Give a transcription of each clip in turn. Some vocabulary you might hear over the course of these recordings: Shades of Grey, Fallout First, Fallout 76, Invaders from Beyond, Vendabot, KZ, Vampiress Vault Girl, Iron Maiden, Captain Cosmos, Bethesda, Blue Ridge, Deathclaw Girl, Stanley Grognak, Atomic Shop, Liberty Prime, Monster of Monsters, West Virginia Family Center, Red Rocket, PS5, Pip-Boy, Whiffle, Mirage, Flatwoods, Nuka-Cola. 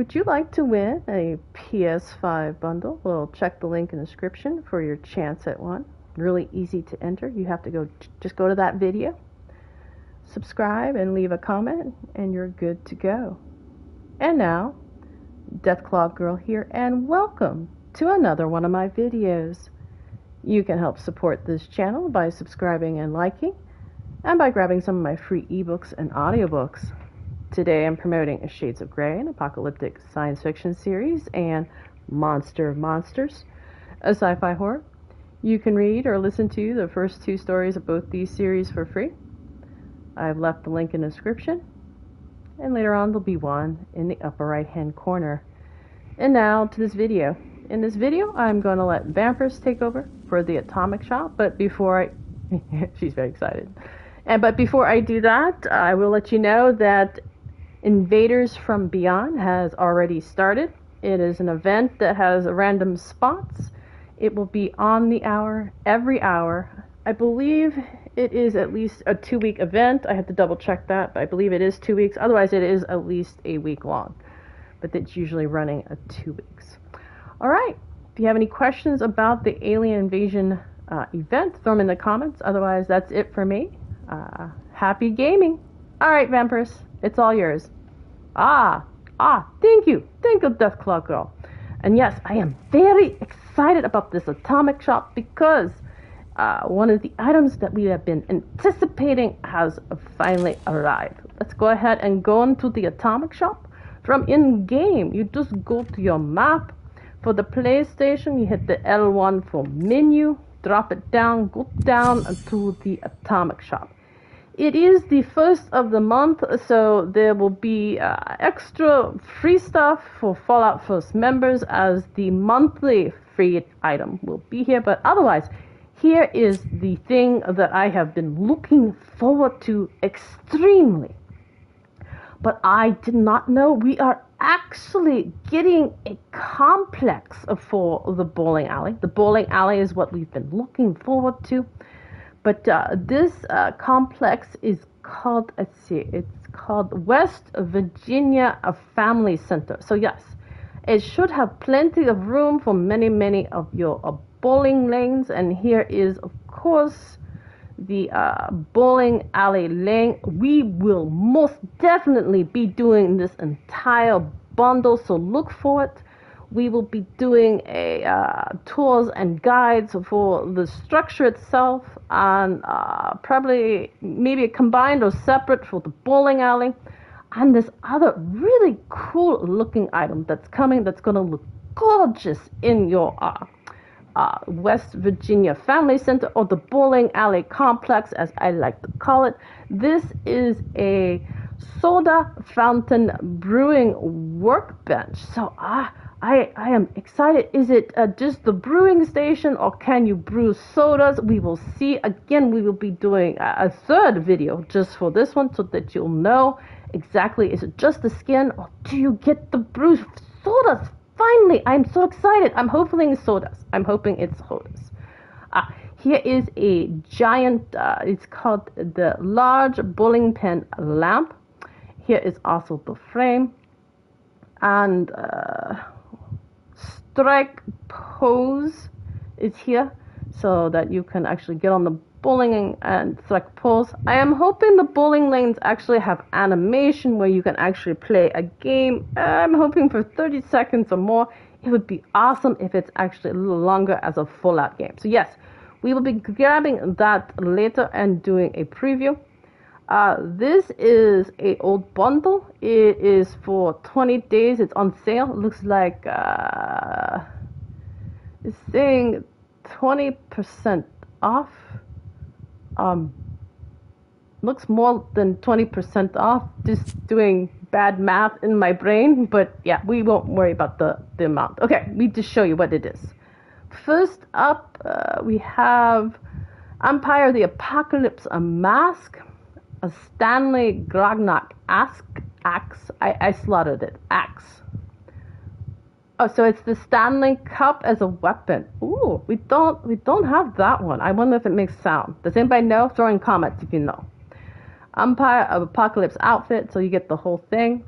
Would you like to win a PS5 bundle? Well, check the link in the description for your chance at one. Really easy to enter. You have to just go to that video, subscribe, and leave a comment, and you're good to go. And now, Deathclaw Girl here, and welcome to another one of my videos. You can help support this channel by subscribing and liking, and by grabbing some of my free ebooks and audiobooks. Today I'm promoting Shades of Grey, an apocalyptic science fiction series, and Monster of Monsters, a sci-fi horror. You can read or listen to the first two stories of both these series for free. I've left the link in the description, and later on there'll be one in the upper right hand corner. And now to this video. In this video I'm going to let Vampiress take over for the Atomic Shop, but before I... she's very excited. But before I do that, I will let you know that Invaders from Beyond has already started. It is an event that has random spots. It will be on the hour, every hour. I believe it is at least a 2-week event. I have to double check that, but I believe it is 2 weeks. Otherwise, it is at least a week long, but it's usually running a 2 weeks. All right, if you have any questions about the alien invasion event, throw them in the comments. Otherwise, that's it for me. Happy gaming. All right, Vampiress, it's all yours. Thank you, Deathclaw Girl. And yes, I am very excited about this Atomic Shop because one of the items that we have been anticipating has finally arrived. Let's go ahead and go into the Atomic Shop. From in-game, you just go to your map. For the PlayStation, you hit the L1 for menu, drop it down, go down to the Atomic Shop. It is the first of the month, so there will be extra free stuff for Fallout First members, as the monthly free item will be here. But otherwise, here is the thing that I have been looking forward to extremely. But I did not know we are actually getting a complex for the bowling alley. The bowling alley is what we've been looking forward to. But this complex is called, let's see, it's called West Virginia Family Center. So yes, it should have plenty of room for many of your bowling lanes. And here is, of course, the bowling alley lane. We will most definitely be doing this entire bundle, so look for it. We will be doing a tours and guides for the structure itself, and probably maybe combined or separate for the bowling alley, and this other really cool looking item that's coming that's going to look gorgeous in your West Virginia Family Center, or the bowling alley complex, as I like to call it. This is a soda fountain brewing workbench. So I am excited. Is it just the brewing station, or can you brew sodas? We will see. Again, we will be doing a third video just for this one, so that you'll know exactly, is it just the skin, or do you get the brew sodas? Finally, I'm so excited. I'm hoping it's sodas. I'm hoping it's sodas. Here is a giant, it's called the large bowling pin lamp. Here is also the frame. And strike pose is here, so that you can actually get on the bowling and strike pose. I am hoping the bowling lanes actually have animation where you can actually play a game. I'm hoping for 30 seconds or more. It would be awesome if it's actually a little longer as a Fallout game. So yes, we will be grabbing that later and doing a preview. This is a old bundle. It is for 20 days. It's on sale. It looks like it's saying 20% off. Looks more than 20% off. Just doing bad math in my brain, but yeah, we won't worry about the amount. Okay, we just show you what it is. First up, we have Empire of the Apocalypse, a mask, a Stanley Grognak axe. I slaughtered it. Axe. Oh, so it's the Stanley Cup as a weapon. Ooh, we don't have that one. I wonder if it makes sound. Does anybody know? Throw in comments if you know. Empire of Apocalypse outfit, so you get the whole thing.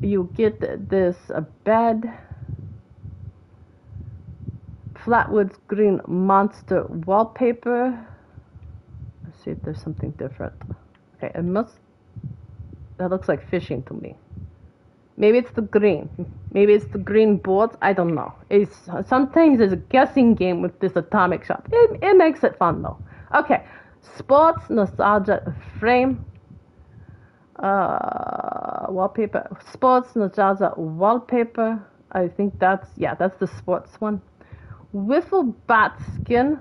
you get this bed. Flatwoods green monster wallpaper. Let's see if there's something different. Okay, it must... That looks like fishing to me. Maybe it's the green. Maybe it's the green boards. I don't know. It's, sometimes it's a guessing game with this Atomic Shop. It makes it fun though. Okay. Sports, nostalgia, frame. Wallpaper. Sports, nostalgia, wallpaper. I think that's, yeah, that's the sports one. Whiffle bat skin.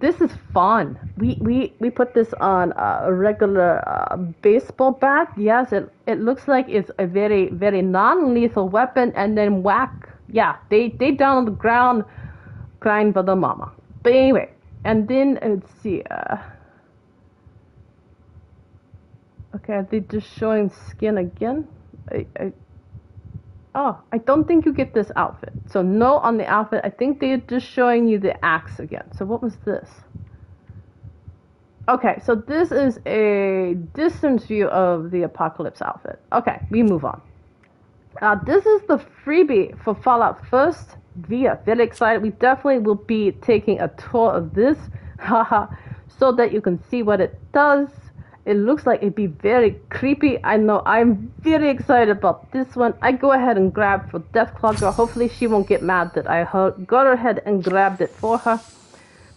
This is fun. We put this on a regular baseball bat. Yes, it looks like it's a very, very non-lethal weapon. And then whack. Yeah, they down on the ground crying for the mama. But anyway, and then let's see. Okay, are they just showing skin again? Oh, I don't think you get this outfit. So no on the outfit. I think they're just showing you the axe again. So what was this? Okay, so this is a distance view of the Apocalypse outfit. Okay, we move on. This is the freebie for Fallout First. We are very excited. We definitely will be taking a tour of this. Haha. So that you can see what it does. It looks like it'd be very creepy. I know, I'm very excited about this one. I go ahead and grab for Deathclaw Girl. Hopefully she won't get mad that I got ahead and grabbed it for her.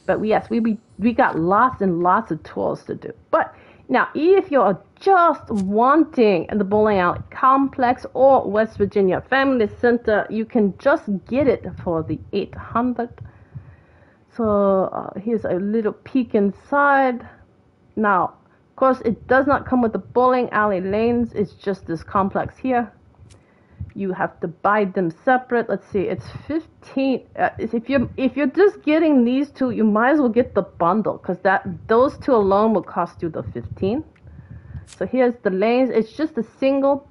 But yes, we got lots and lots of tours to do. But now, if you're just wanting the bowling alley complex or West Virginia Family Center, you can just get it for the 800. So here's a little peek inside. Now, of course, it does not come with the bowling alley lanes. It's just this complex here. You have to buy them separate. Let's see, it's 15. If you're just getting these two, you might as well get the bundle, because those two alone will cost you the 15. So here's the lanes. It's just a single,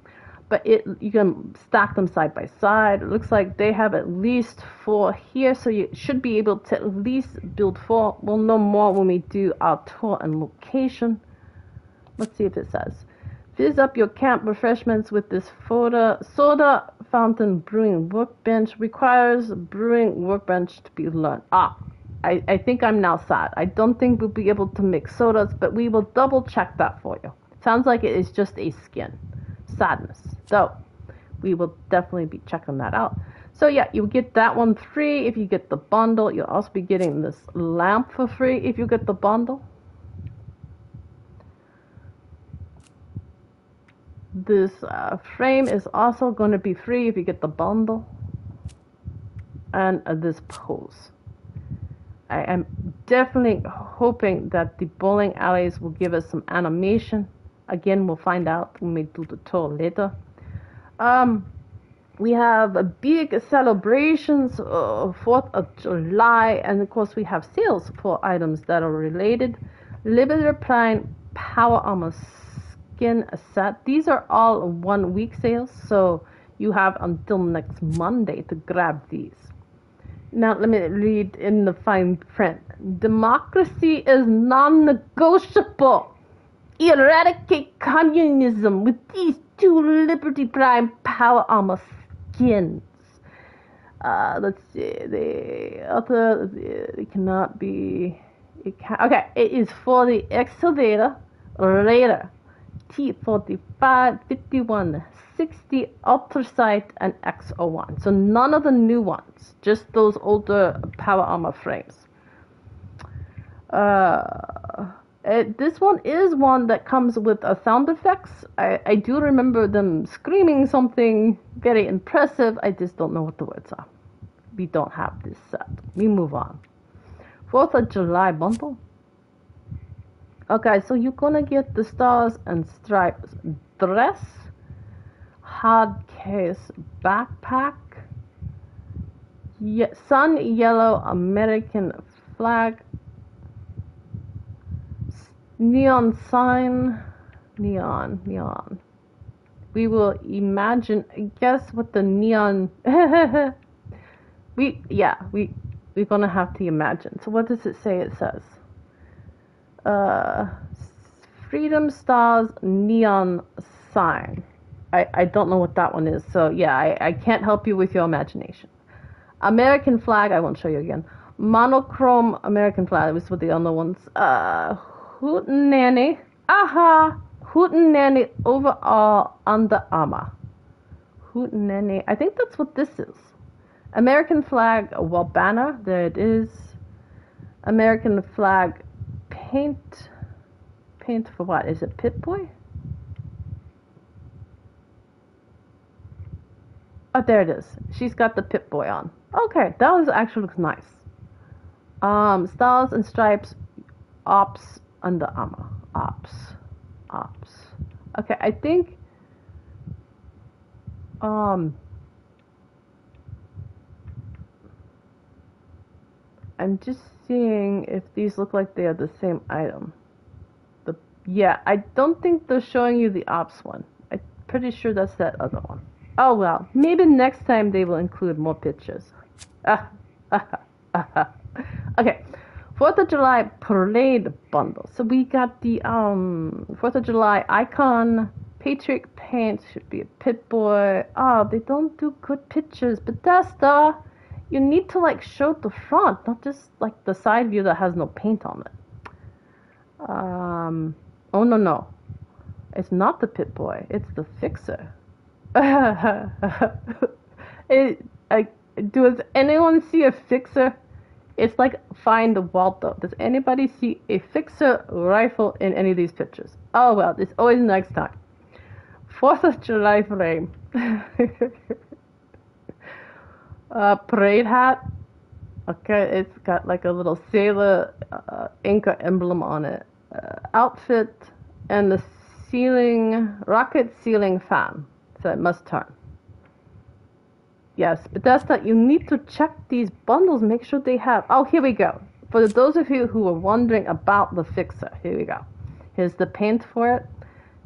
but you can stack them side by side. It looks like they have at least 4 here, so you should be able to at least build 4. We'll know more when we do our tour and location. Let's see if it says. Fizz up your camp refreshments with this soda fountain brewing workbench. Requires brewing workbench to be learned. Ah, I think I'm now sad. I don't think we'll be able to mix sodas, but we will double check that for you. Sounds like it is just a skin. Sadness. So, we will definitely be checking that out. So yeah, you get that one free if you get the bundle. You'll also be getting this lamp for free if you get the bundle. This frame is also going to be free if you get the bundle. And this pose. I am definitely hoping that the bowling alleys will give us some animation. Again, we'll find out when we do the tour later. We have a big celebrations 4th of July. And of course we have sales for items that are related. Liberty Prime power armor set. These are all 1 week sales, so you have until next Monday to grab these. Now let me read in the fine print. Democracy is non-negotiable. Eradicate communism with these 2 Liberty Prime power armor skins. Let's see, the other it cannot be. It can, okay, it is for the excavator later. T45, 51, 60, Ultracite, and X01. So none of the new ones, just those older power armor frames. This one is one that comes with sound effects. I do remember them screaming something very impressive. I just don't know what the words are. We don't have this set. We move on. 4th of July bundle. Okay, so you're gonna get the Stars and Stripes dress, hard case backpack, sun yellow American flag, neon sign, neon. We will imagine, guess what the neon, we're gonna have to imagine. So what does it say? It says, Freedom Stars neon sign. I don't know what that one is. So, yeah, I can't help you with your imagination. American flag, I won't show you again. Monochrome American flag. It was with the other ones. Hootenanny. Aha! Hootenanny overall Under Armour. Hootenanny. I think that's what this is. American flag, well, banner. There it is. American flag paint. Paint for what? Is it Pip-Boy? Oh, there it is. She's got the Pip-Boy on. Okay, that one actually looks nice. Stars and stripes, ops, Under Armour. Ops. Okay, I think... I'm just seeing if these look like they are the same item. Yeah, I don't think they're showing you the ops one. I'm pretty sure that's that other one. Oh well, maybe next time they will include more pictures. Okay, 4th of July Parade Bundle. So we got the 4th of July icon, Patriot Paint, should be a Pip-Boy. Oh, they don't do good pictures. Bethesda, you need to like show the front, not just like the side view that has no paint on it. Oh no. It's not the Pip-Boy, it's the Fixer. Does anyone see a Fixer? It's like Find Waldo. Does anybody see a Fixer rifle in any of these pictures? Oh well, it's always next time. 4th of July frame. Parade hat. Okay, it's got like a little sailor Inca emblem on it. Outfit and the ceiling rocket ceiling fan. So it must turn. Yes, but that's not. You need to check these bundles. Make sure they have. Oh, here we go. For those of you who are wondering about the Fixer, here we go. Here's the paint for it.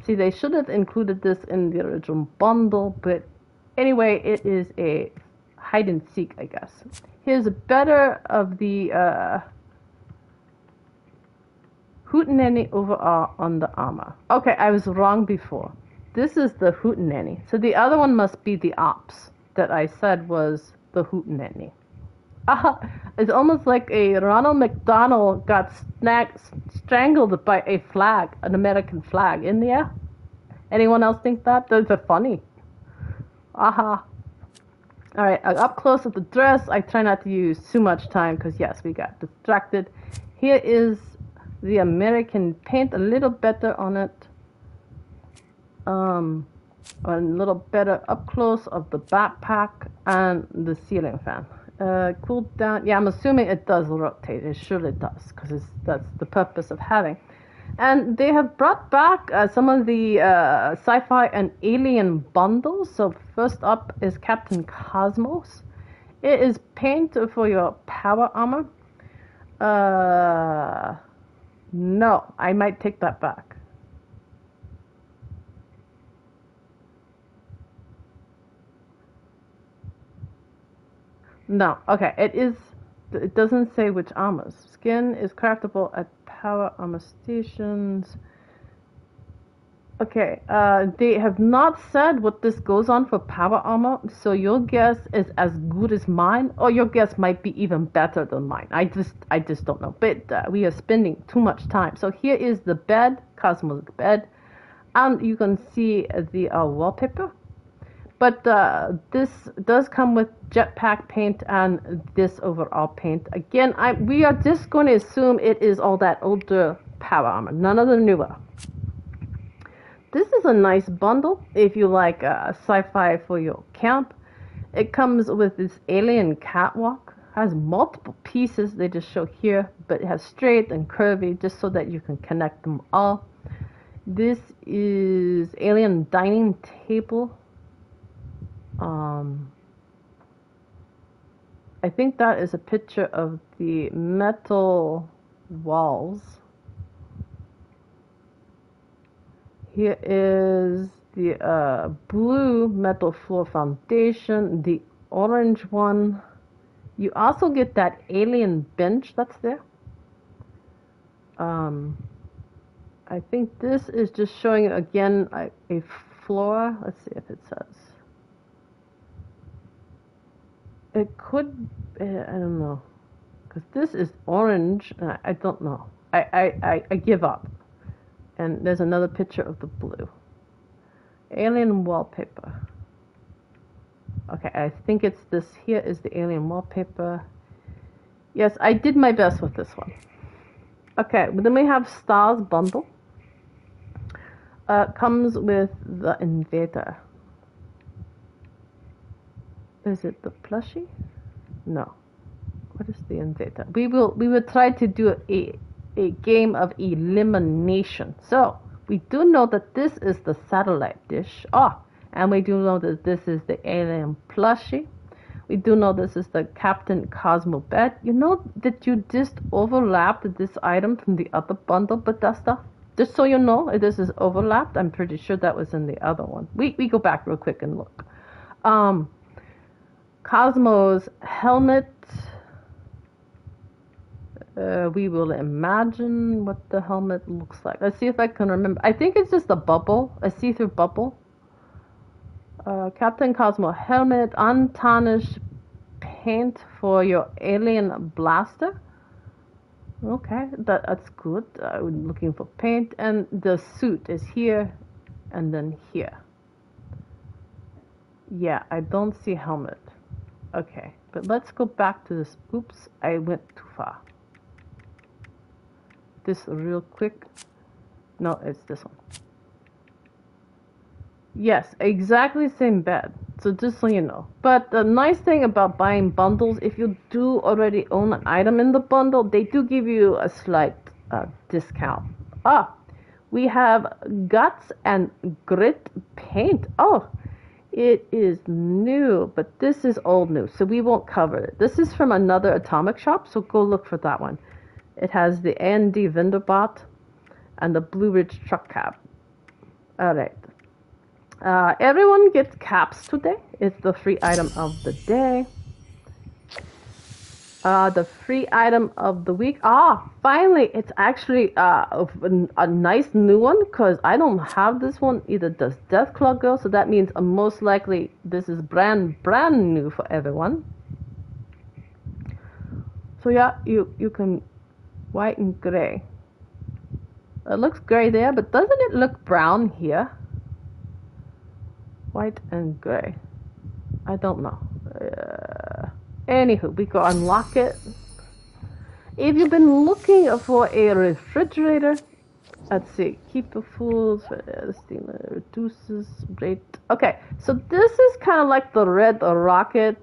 See, they should have included this in the original bundle, but anyway, it is a hide and seek, I guess. Here's a better of the Hootenanny overall on the armor. Okay, I was wrong before. This is the Hootenanny. So the other one must be the ops that I said was the Hootenanny. It's almost like a Ronald McDonald got strangled by a flag, an American flag in the air. Anyone else think that? Those are funny. Alright, up close with the dress. I try not to use too much time because, yes, we got distracted. Here is the American paint, a little better on it. A little better up close of the backpack and the ceiling fan. Cool down. Yeah, I'm assuming it does rotate. It surely does, because that's the purpose of having. And they have brought back some of the sci-fi and alien bundles. So first up is Captain Cosmos. It is paint for your power armor. No, I might take that back. No, okay, it doesn't say which armors. Skin is craftable at power armor stations. Okay, they have not said what this goes on for power armor, so your guess is as good as mine, or your guess might be even better than mine. I just don't know, but we are spending too much time. So here is the bed, Cosmic bed, and you can see the wallpaper. But this does come with jetpack paint and this overall paint. Again, we are just going to assume it is all that older power armor, none of the newer. This is a nice bundle if you like sci-fi for your camp. It comes with this alien catwalk. It has multiple pieces, they just show here, but it has straight and curvy just so that you can connect them all. This is alien dining table. I think that is a picture of the metal walls. Here is the blue metal floor foundation, the orange one. You also get that alien bench that's there. I think this is just showing again a floor. Let's see if it says. It could, I don't know, because this is orange. I don't know. I give up. And there's another picture of the blue. Alien wallpaper. Okay, I think it's this here is the alien wallpaper. Yes, I did my best with this one. Okay, then we have Stars Bundle. Comes with the Invader. Is it the plushie? No. What is the Invader? We will try to do a game of elimination. So we do know that this is the satellite dish. Oh, and we do know that this is the alien plushie. We do know this is the Captain Cosmo bed. You know that you just overlapped this item from the other bundle, Bethesda? Just so you know, this is overlapped. I'm pretty sure that was in the other one. We go back real quick and look. Cosmo's helmet. We will imagine what the helmet looks like. Let's see if I can remember. I think it's just a bubble, a see-through bubble. Captain Cosmo helmet, untarnished paint for your alien blaster. Okay, that's good. I'm looking for paint, and the suit is here, and then here. Yeah, I don't see helmet. Okay, but let's go back to this. Oops, I went too far. This real quick. No, it's this one. Yes, exactly same bed. So just so you know. But the nice thing about buying bundles, if you do already own an item in the bundle, they do give you a slight discount. Ah, we have Guts and Grit paint. Oh, it is new, but this is old new, so we won't cover it. This is from another Atomic Shop, so go look for that one. It has the A&D Vendabot and the Blue Ridge truck cab. Alright. Everyone gets caps today. It's the free item of the day. The free item of the week. Ah, finally, it's actually a nice new one, because I don't have this one. Either does Deathclaw Girl, so that means most likely this is brand new for everyone. So yeah, you can... White and gray. It looks gray there, but doesn't it look brown here? White and gray. I don't know. Anywho, we go unlock it. If you've been looking for a refrigerator, let's see. Keep the fools. Reduces rate. Okay, so this is kind of like the Red Rocket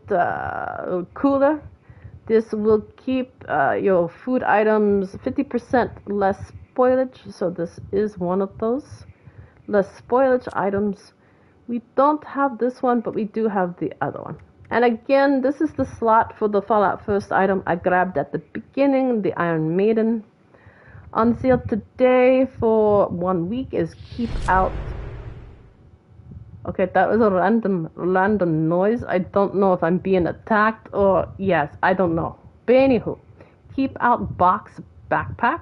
cooler. This will keep your food items 50% less spoilage, so this is one of those. Less spoilage items. We don't have this one, but we do have the other one. And again, this is the slot for the Fallout First item I grabbed at the beginning, the Iron Maiden. On sale today for 1 week is Keep Out. Okay, that was a random noise. I don't know if I'm being attacked or... Yes, I don't know. But anywho, Keep Out box backpack.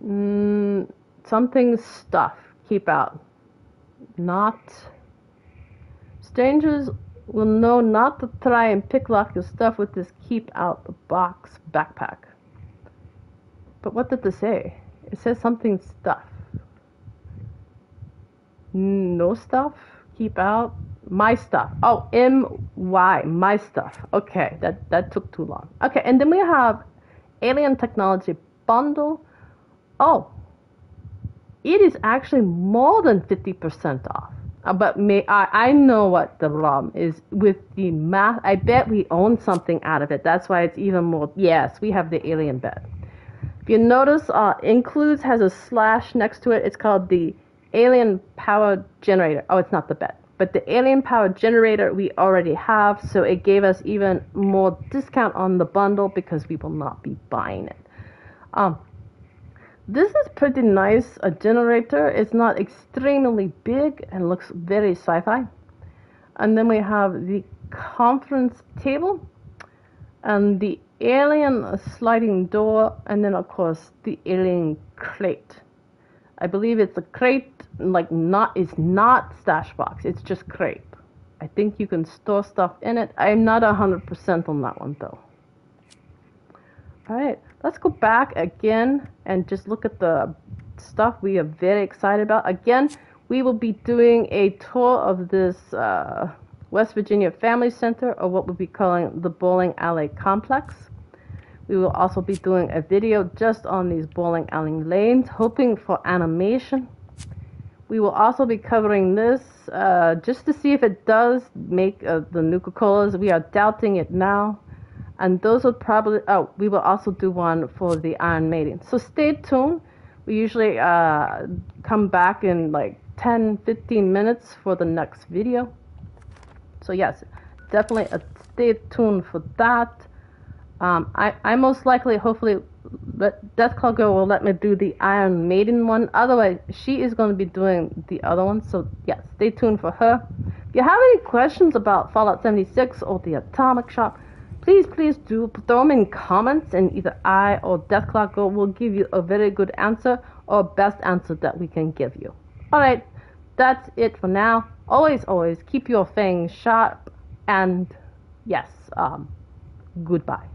Something stuff. Keep out. Not. Strangers will know not to try and picklock your stuff with this Keep Out box backpack. But what did this say? It says something stuff. No stuff. Keep out. My stuff. Oh, M-Y. My stuff. Okay, that took too long. Okay, and then we have Alien Technology Bundle. Oh, it is actually more than 50% off. But I know what the problem is with the math. I bet we own something out of it. That's why it's even more. Yes, we have the alien bed. If you notice, includes has a slash next to it. It's called the Alien Power Generator. Oh, it's not the bed. But the Alien Power Generator we already have, so it gave us even more discount on the bundle because we will not be buying it. This is pretty nice, a generator. It's not extremely big and looks very sci-fi. And then we have the conference table and the alien sliding door, and then of course the alien crate. I believe it's a crate, like not, it's not stash box, it's just crate. I think you can store stuff in it. I'm not 100% on that one though. Alright, let's go back again and just look at the stuff we are very excited about. Again, we will be doing a tour of this West Virginia Family Center, or what we'll be calling the Bowling Alley Complex. We will also be doing a video just on these bowling alley lanes, hoping for animation. We will also be covering this just to see if it does make the Nuka-Colas. We are doubting it now. And those are probably, oh, we will also do one for the Iron Maiden. So stay tuned. We usually come back in like 10-15 minutes for the next video. So yes, definitely stay tuned for that. I most likely, hopefully, Deathclaw Girl will let me do the Iron Maiden one. Otherwise, she is going to be doing the other one. So yeah, stay tuned for her. If you have any questions about Fallout 76 or the Atomic Shop, please do throw them in comments, and either I or Deathclaw Girl will give you a very good answer, or best answer that we can give you. Alright, that's it for now. Always keep your fangs sharp, and yes, goodbye.